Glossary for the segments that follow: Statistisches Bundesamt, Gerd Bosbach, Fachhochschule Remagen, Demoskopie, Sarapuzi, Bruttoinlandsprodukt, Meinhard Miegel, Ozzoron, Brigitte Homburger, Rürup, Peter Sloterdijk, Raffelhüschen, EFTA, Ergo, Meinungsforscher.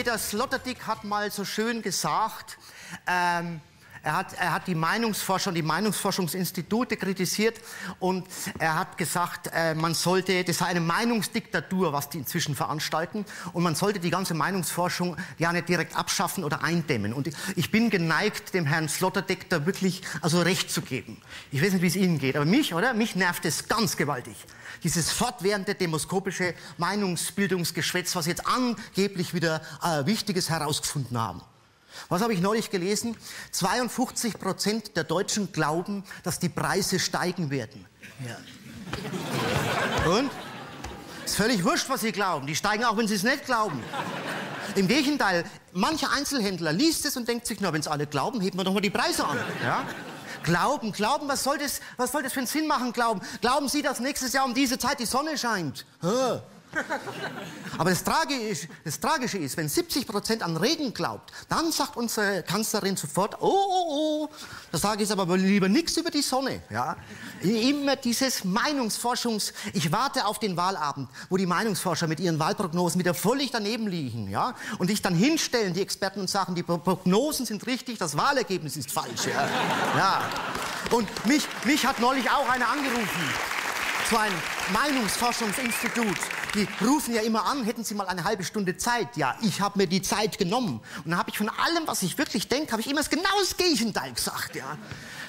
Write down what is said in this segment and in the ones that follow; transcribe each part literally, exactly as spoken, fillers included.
Peter Sloterdijk hat mal so schön gesagt, ähm, er, hat, er hat die Meinungsforschung, die Meinungsforschungsinstitute kritisiert und er hat gesagt, äh, man sollte, das sei eine Meinungsdiktatur, was die inzwischen veranstalten, und man sollte die ganze Meinungsforschung ja nicht direkt abschaffen oder eindämmen. Und ich bin geneigt, dem Herrn Sloterdijk da wirklich also recht zu geben. Ich weiß nicht, wie es Ihnen geht, aber mich, oder? Mich nervt es ganz gewaltig. Dieses fortwährende demoskopische Meinungsbildungsgeschwätz, was jetzt angeblich wieder äh, Wichtiges herausgefunden haben. Was habe ich neulich gelesen? zweiundfünfzig Prozent der Deutschen glauben, dass die Preise steigen werden. Ja. Und? Ist völlig wurscht, was sie glauben. Die steigen auch, wenn sie es nicht glauben. Im Gegenteil, mancher Einzelhändler liest es und denkt sich, na, wenn es alle glauben, heben wir doch mal die Preise an. Ja? Glauben, glauben, was soll, das, was soll das für einen Sinn machen, glauben? Glauben Sie, dass nächstes Jahr um diese Zeit die Sonne scheint? Ja. Aber das Tragische, das Tragische ist, wenn siebzig Prozent an Regen glaubt, dann sagt unsere Kanzlerin sofort, oh, oh, oh, da sage ich aber lieber nichts über die Sonne. Ja? Immer dieses Meinungsforschungs... Ich warte auf den Wahlabend, wo die Meinungsforscher mit ihren Wahlprognosen wieder völlig daneben liegen. Ja? Und sich dann hinstellen, die Experten, und sagen, die Prognosen sind richtig, das Wahlergebnis ist falsch. Ja? Ja. Und mich, mich hat neulich auch einer angerufen, zu einem Meinungsforschungsinstitut. Die rufen ja immer an, hätten Sie mal eine halbe Stunde Zeit. Ja, ich habe mir die Zeit genommen. Und dann habe ich von allem, was ich wirklich denke, habe ich immer das genau das Gegenteil gesagt. Ja.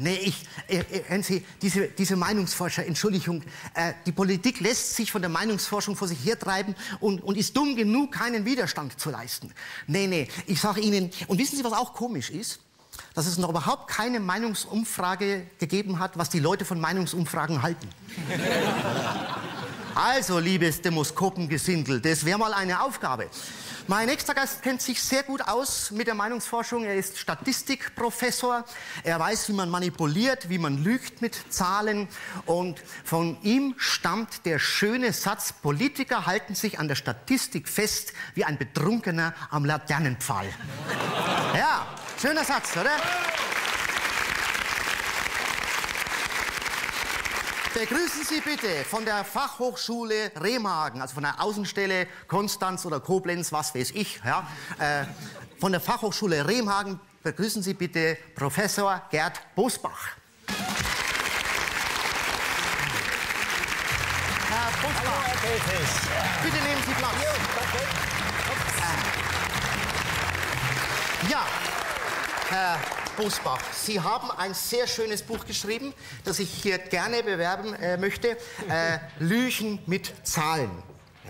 Nee, ich, äh, äh, Sie, diese, diese Meinungsforscher, Entschuldigung, äh, die Politik lässt sich von der Meinungsforschung vor sich hertreiben und, und ist dumm genug, keinen Widerstand zu leisten. Nee, nee, ich sage Ihnen, und wissen Sie, was auch komisch ist? Dass es noch überhaupt keine Meinungsumfrage gegeben hat, was die Leute von Meinungsumfragen halten. Also, liebes Demoskopengesindel, das wäre mal eine Aufgabe. Mein nächster Gast kennt sich sehr gut aus mit der Meinungsforschung. Er ist Statistikprofessor. Er weiß, wie man manipuliert, wie man lügt mit Zahlen. Und von ihm stammt der schöne Satz, Politiker halten sich an der Statistik fest wie ein Betrunkener am Laternenpfahl. Ja, schöner Satz, oder? Begrüßen Sie bitte von der Fachhochschule Remagen, also von der Außenstelle Konstanz oder Koblenz, was weiß ich, ja, äh, von der Fachhochschule Remagen begrüßen Sie bitte Professor Gerd Bosbach. Herr Bosbach, Hallo, bitte nehmen Sie Platz. Äh, ja, Herr Bosbach, Sie haben ein sehr schönes Buch geschrieben, das ich hier gerne bewerben äh, möchte. Äh, Lügen mit Zahlen.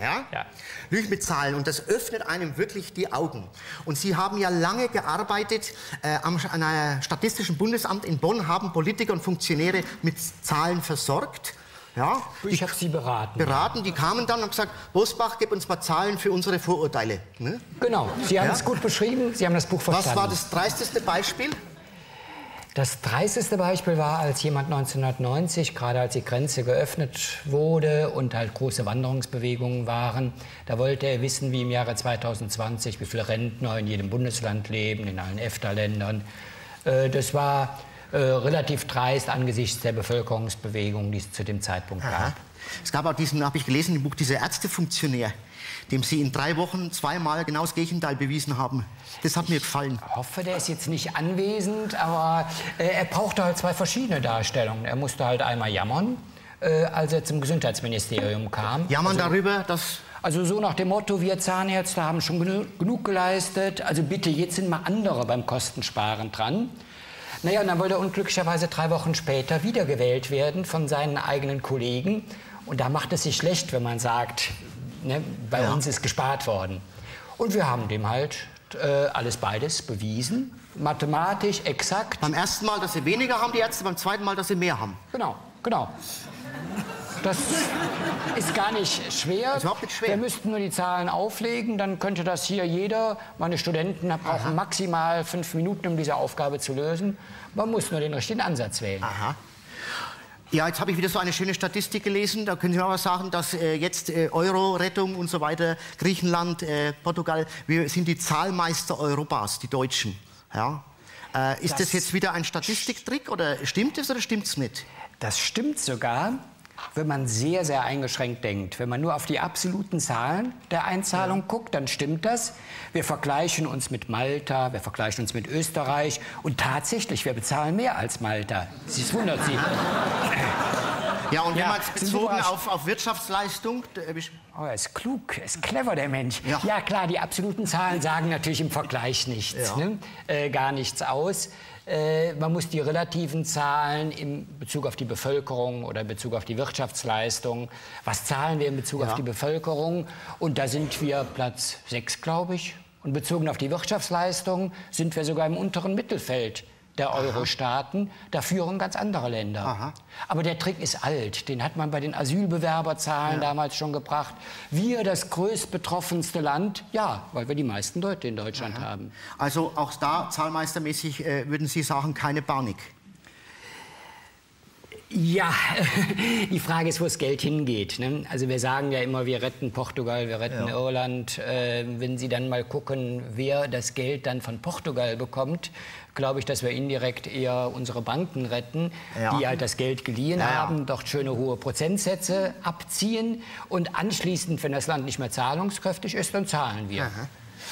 Ja? Ja. Lügen mit Zahlen. Und das öffnet einem wirklich die Augen. Und Sie haben ja lange gearbeitet. Äh, am an Statistischen Bundesamt in Bonn haben Politiker und Funktionäre mit Zahlen versorgt. Ja? Ich habe Sie beraten. Beraten, die kamen dann und haben gesagt, Bosbach, gib uns mal Zahlen für unsere Vorurteile. Ne? Genau, Sie haben ja? es gut beschrieben, Sie haben das Buch verstanden. Was war das dreisteste Beispiel? Das dreisteste Beispiel war, als jemand neunzehnhundertneunzig, gerade als die Grenze geöffnet wurde und halt große Wanderungsbewegungen waren, da wollte er wissen, wie im Jahre zweitausendzwanzig, wie viele Rentner in jedem Bundesland leben, in allen EFTA-Ländern. Das war äh, relativ dreist angesichts der Bevölkerungsbewegung, die es zu dem Zeitpunkt gab. Aha. Es gab auch diesen, habe ich gelesen im Buch, dieser Ärztefunktionär, dem Sie in drei Wochen zweimal genau das Gegenteil bewiesen haben. Das hat mir gefallen. Ich hoffe, der ist jetzt nicht anwesend, aber äh, er brauchte halt zwei verschiedene Darstellungen. Er musste halt einmal jammern, äh, als er zum Gesundheitsministerium kam. Jammern also, darüber, dass... Also so nach dem Motto, wir Zahnärzte haben schon genu genug geleistet, also bitte, jetzt sind mal andere beim Kostensparen dran. Naja, und dann wollte er unglücklicherweise drei Wochen später wiedergewählt werden von seinen eigenen Kollegen. Und da macht es sich schlecht, wenn man sagt... Ne, bei ja. uns ist gespart worden. Und wir haben dem halt äh, alles beides bewiesen, mathematisch, exakt. Beim ersten Mal, dass sie weniger haben, die Ärzte, beim zweiten Mal, dass sie mehr haben. Genau, genau. Das ist gar nicht schwer. Das ist überhaupt nicht schwer. Wir müssten nur die Zahlen auflegen, dann könnte das hier jeder. Meine Studenten brauchen Aha. maximal fünf Minuten, um diese Aufgabe zu lösen. Man muss nur den richtigen Ansatz wählen. Aha. Ja, jetzt habe ich wieder so eine schöne Statistik gelesen. Da können Sie mir aber sagen, dass äh, jetzt äh, Euro-Rettung und so weiter, Griechenland, äh, Portugal, wir sind die Zahlmeister Europas, die Deutschen. Ja. Äh, ist das, das jetzt wieder ein Statistiktrick oder stimmt es oder stimmt's nicht? Das stimmt sogar. wenn man sehr, sehr eingeschränkt denkt. Wenn man nur auf die absoluten Zahlen der Einzahlung ja. guckt, dann stimmt das. Wir vergleichen uns mit Malta, wir vergleichen uns mit Österreich. Und tatsächlich, wir bezahlen mehr als Malta. Das wundert Sie. Ja, und ja, jemals bezogen auf, auf Wirtschaftsleistung? Oh, er ist klug, er ist clever, der Mensch. Ja. Ja, klar, die absoluten Zahlen sagen natürlich im Vergleich nichts, ja. ne? äh, gar nichts aus. Äh, man muss die relativen Zahlen in Bezug auf die Bevölkerung oder in Bezug auf die Wirtschaftsleistung, was zahlen wir in Bezug ja. auf die Bevölkerung? Und da sind wir Platz sechs, glaube ich. Und bezogen auf die Wirtschaftsleistung sind wir sogar im unteren Mittelfeld der Euro-Staaten. Da führen ganz andere Länder. Aha. Aber der Trick ist alt. Den hat man bei den Asylbewerberzahlen ja. damals schon gebracht. Wir, das größtbetroffenste Land, ja, weil wir die meisten Leute in Deutschland Aha. haben. Also auch da zahlmeistermäßig äh, würden Sie sagen, keine Panik? Ja, die Frage ist, wo das Geld hingeht. Ne? Also wir sagen ja immer, wir retten Portugal, wir retten ja. Irland. Äh, wenn Sie dann mal gucken, wer das Geld dann von Portugal bekommt, glaube ich, dass wir indirekt eher unsere Banken retten, ja. die halt das Geld geliehen ja. haben, dort schöne hohe Prozentsätze abziehen und anschließend, wenn das Land nicht mehr zahlungskräftig ist, dann zahlen wir. Aha.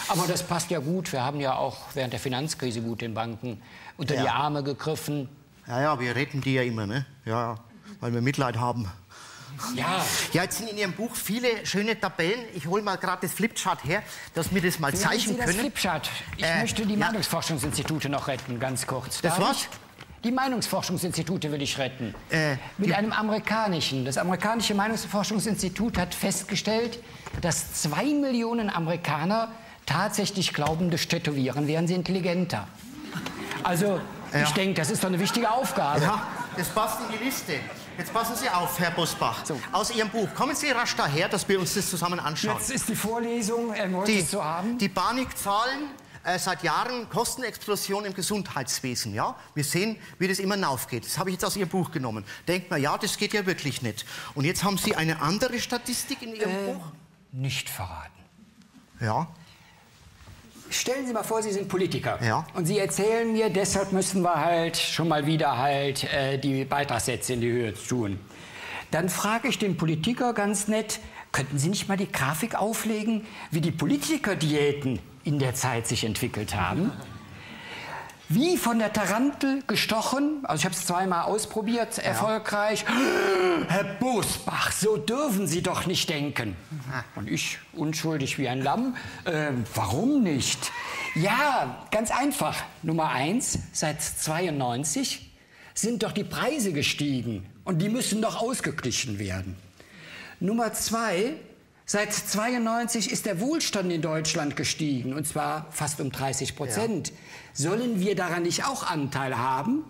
Aber das passt ja gut. Wir haben ja auch während der Finanzkrise gut den Banken unter ja. die Arme gegriffen. Ja, ja, wir retten die ja immer, ne? Ja, weil wir Mitleid haben. Ja. Ja, jetzt sind in Ihrem Buch viele schöne Tabellen. Ich hole mal gerade das Flipchart her, dass wir das mal Wie zeichnen Sie das können. Flipchart? Ich äh, möchte die ja. Meinungsforschungsinstitute noch retten, ganz kurz. Das Darf was? Ich? Die Meinungsforschungsinstitute will ich retten. Äh, Mit einem amerikanischen. Das amerikanische Meinungsforschungsinstitut hat festgestellt, dass zwei Millionen Amerikaner tatsächlich glauben, durch Tätowieren wären sie intelligenter. Also, ja. ich denke, das ist doch eine wichtige Aufgabe. Ja, das passt in die Liste. Jetzt passen Sie auf, Herr Bosbach. So. Aus Ihrem Buch. Kommen Sie rasch daher, dass wir uns das zusammen anschauen. Jetzt ist die Vorlesung, er wollte es so haben. Die Panikzahlen äh, seit Jahren, Kostenexplosion im Gesundheitswesen. Ja? Wir sehen, wie das immer hinaufgeht. Das habe ich jetzt aus Ihrem Buch genommen. Denkt man, ja, das geht ja wirklich nicht. Und jetzt haben Sie eine andere Statistik in Ihrem äh, Buch? Nicht verraten. Ja. Stellen Sie mal vor, Sie sind Politiker ja. und Sie erzählen mir, deshalb müssen wir halt schon mal wieder halt äh, die Beitragssätze in die Höhe tun. Dann frage ich den Politiker ganz nett, könnten Sie nicht mal die Grafik auflegen, wie die Politikerdiäten in der Zeit sich entwickelt haben? Wie von der Tarantel gestochen, also ich habe es zweimal ausprobiert, ja. erfolgreich. Herr Bosbach, so dürfen Sie doch nicht denken. Und ich, unschuldig wie ein Lamm, äh, warum nicht? Ja, ganz einfach. Nummer eins, seit zweiundneunzig sind doch die Preise gestiegen und die müssen doch ausgeglichen werden. Nummer zwei, seit zweiundneunzig ist der Wohlstand in Deutschland gestiegen, und zwar fast um dreißig Prozent. Ja. Sollen wir daran nicht auch Anteil haben?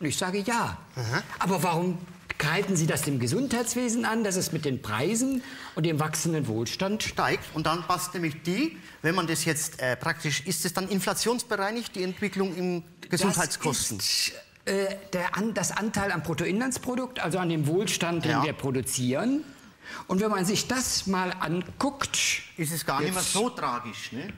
Und ich sage ja. Aha. Aber warum halten Sie das dem Gesundheitswesen an, dass es mit den Preisen und dem wachsenden Wohlstand steigt? Und dann passt nämlich die, wenn man das jetzt äh, praktisch, ist es dann inflationsbereinigt, die Entwicklung im Gesundheitskosten? Das ist, äh, der an, das Anteil am Bruttoinlandsprodukt, also an dem Wohlstand, ja. den wir produzieren. Und wenn man sich das mal anguckt, ist es gar nicht mehr so tragisch, ne?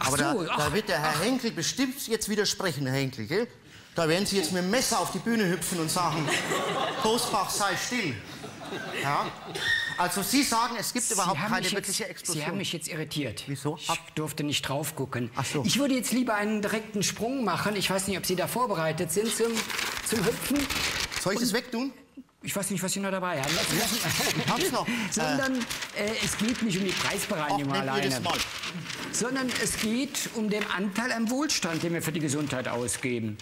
Aber so, da, ach, da wird der Herr ach. Henkel bestimmt jetzt widersprechen, Herr Henkel, gell? Da werden Sie jetzt mit dem Messer auf die Bühne hüpfen und sagen, Bosbach, sei still. Ja? Also Sie sagen, es gibt Sie überhaupt keine wirkliche jetzt, Explosion. Sie haben mich jetzt irritiert. Wieso? Ich durfte nicht drauf gucken. Ach so. Ich würde jetzt lieber einen direkten Sprung machen. Ich weiß nicht, ob Sie da vorbereitet sind zum, zum Hüpfen. Soll ich das wegtun? Ich weiß nicht, was Sie noch dabei haben. Ich hab's noch. Sondern äh, es geht nicht um die Preisbereinigung Ach, alleine. Das mal. Sondern es geht um den Anteil am Wohlstand, den wir für die Gesundheit ausgeben.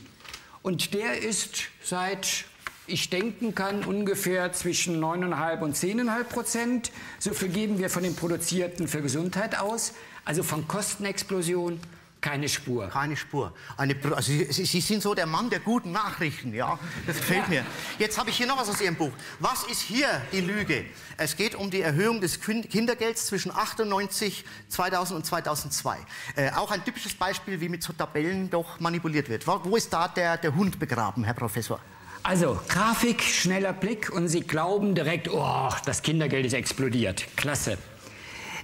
Und der ist, seit ich denken kann, ungefähr zwischen neun Komma fünf und zehn Komma fünf Prozent. So viel geben wir von dem Produzierten für Gesundheit aus. Also von Kostenexplosion keine Spur. Keine Spur. Eine, also Sie, Sie sind so der Mann der guten Nachrichten, ja? Das gefällt ja. mir. Jetzt habe ich hier noch was aus Ihrem Buch. Was ist hier die Lüge? Es geht um die Erhöhung des Kindergelds zwischen achtundneunzig, zweitausend und zweitausendzwei. Äh, auch ein typisches Beispiel, wie mit so Tabellen doch manipuliert wird. Wo, wo ist da der, der Hund begraben, Herr Professor? Also, Grafik, schneller Blick und Sie glauben direkt, oh, das Kindergeld ist explodiert. Klasse.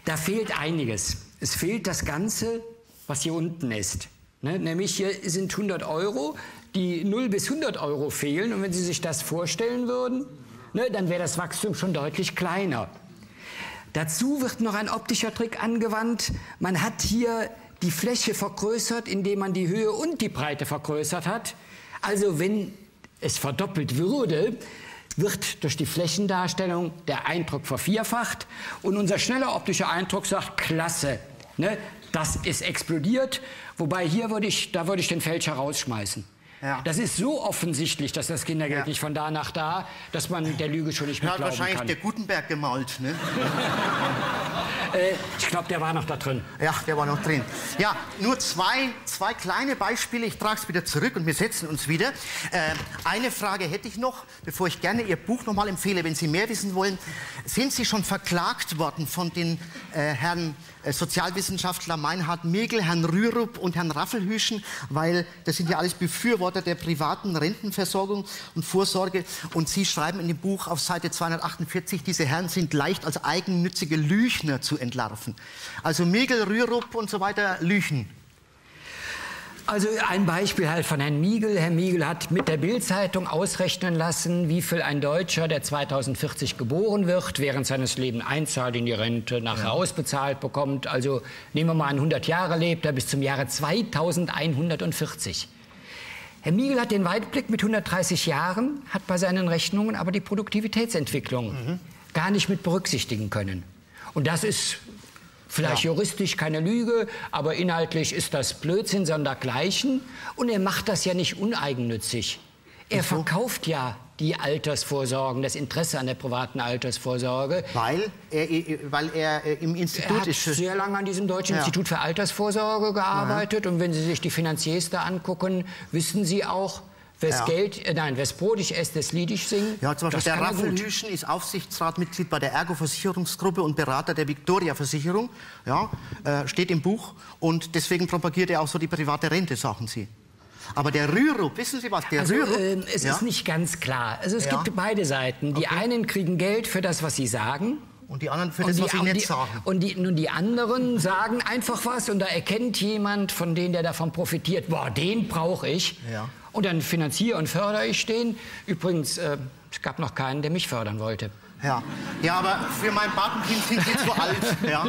Da fehlt einiges. Es fehlt das Ganze, was hier unten ist. Ne? Nämlich hier sind hundert Euro, die null bis hundert Euro fehlen. Und wenn Sie sich das vorstellen würden, ne, dann wäre das Wachstum schon deutlich kleiner. Dazu wird noch ein optischer Trick angewandt. Man hat hier die Fläche vergrößert, indem man die Höhe und die Breite vergrößert hat. Also wenn es verdoppelt würde, wird durch die Flächendarstellung der Eindruck vervierfacht. Und unser schneller optischer Eindruck sagt, klasse, ne? Das ist explodiert. Wobei hier würde ich, da würde ich den Fälscher rausschmeißen. Ja. Das ist so offensichtlich, dass das Kindergeld ja. nicht von da nach da, dass man der Lüge schon nicht mehr glauben kann. Hat wahrscheinlich der Gutenberg gemalt, ne? äh, ich glaube, der war noch da drin. Ja, der war noch drin. Ja, nur zwei, zwei kleine Beispiele. Ich trage es wieder zurück und wir setzen uns wieder. Äh, eine Frage hätte ich noch, bevor ich gerne Ihr Buch noch mal empfehle, wenn Sie mehr wissen wollen. Sind Sie schon verklagt worden von den äh, Herrn Sozialwissenschaftler Meinhard Miegel, Herrn Rürup und Herrn Raffelhüschen, weil das sind ja alles Befürworter der privaten Rentenversorgung und Vorsorge. Und Sie schreiben in dem Buch auf Seite zweihundertachtundvierzig, diese Herren sind leicht als eigennützige Lüchner zu entlarven. Also Miegel, Rürup und so weiter, Lüchen. Also ein Beispiel halt von Herrn Miegel. Herr Miegel hat mit der Bild-Zeitung ausrechnen lassen, wie viel ein Deutscher, der zweitausendvierzig geboren wird, während seines Lebens einzahlt in die Rente, nachher ja. ausbezahlt bekommt. Also nehmen wir mal an, hundert Jahre lebt er bis zum Jahre zweitausendeinhundertvierzig. Herr Miegel hat den Weitblick mit hundertdreißig Jahren, hat bei seinen Rechnungen aber die Produktivitätsentwicklung mhm. gar nicht mit berücksichtigen können. Und das ist... Vielleicht ja. juristisch keine Lüge, aber inhaltlich ist das Blödsinn sondergleichen. Und er macht das ja nicht uneigennützig. Er so? verkauft ja die Altersvorsorgen, das Interesse an der privaten Altersvorsorge. Weil er, weil er im Institut er hat ist. sehr lange an diesem Deutschen ja. Institut für Altersvorsorge gearbeitet. Ja. Und wenn Sie sich die Finanziers da angucken, wissen Sie auch, Wes ja. Geld, äh, nein, wes Brot ich esse, des Lied ich singe. Ja, zum Beispiel der Raffelhüschen ist Aufsichtsratmitglied bei der Ergo-Versicherungsgruppe und Berater der Victoria-Versicherung. Ja, äh, steht im Buch und deswegen propagiert er auch so die private Rente, sagen Sie. Aber der Rürup, wissen Sie was? Der also, Rürup, äh, es ja? ist nicht ganz klar. Also es ja. gibt beide Seiten. Die okay. einen kriegen Geld für das, was sie sagen. Und die anderen für das, die, was sie nicht die, sagen. Und die, nun die anderen sagen einfach was und da erkennt jemand von denen, der davon profitiert, boah, den brauche ich. Ja. Und dann finanziere und fördere ich den. Übrigens, äh, es gab noch keinen, der mich fördern wollte. Ja, ja, aber für mein Patenkind sind Sie zu alt. Ja.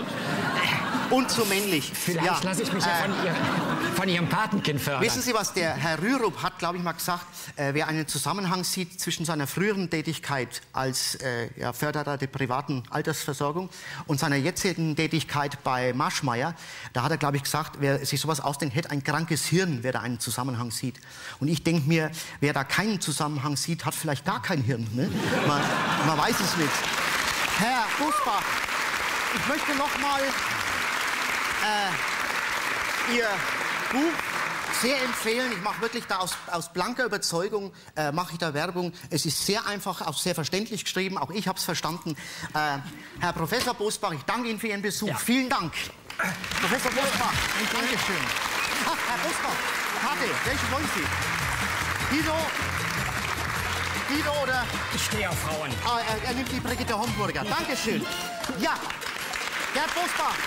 Und zu männlich. Vielleicht ja. lasse ich mich ja von, äh, ihr, von Ihrem Patenkind fördern. Wissen Sie was, der Herr Rürup hat, glaube ich, mal gesagt, äh, wer einen Zusammenhang sieht zwischen seiner früheren Tätigkeit als äh, ja, Förderer der privaten Altersversorgung und seiner jetzigen Tätigkeit bei Marschmeier, da hat er, glaube ich, gesagt, wer sich sowas ausdenkt, hätte ein krankes Hirn, wer da einen Zusammenhang sieht. Und ich denke mir, wer da keinen Zusammenhang sieht, hat vielleicht gar kein Hirn. Ne? Man, man weiß es nicht. Herr Bosbach, ich möchte noch mal... Äh, Ihr Buch sehr empfehlen. Ich mache wirklich da aus, aus blanker Überzeugung äh, mache ich da Werbung. Es ist sehr einfach, auch sehr verständlich geschrieben. Auch ich habe es verstanden. Äh, Herr Professor Bosbach, ich danke Ihnen für Ihren Besuch. Ja. Vielen Dank. Professor Bosbach, ich danke schön. Ach, Herr Bosbach, Karte, welche wollen Sie? Guido? Guido oder? Ich stehe auf Frauen. Ah, er, er nimmt die Brigitte Homburger. Dankeschön. Ja, Gerd Bosbach.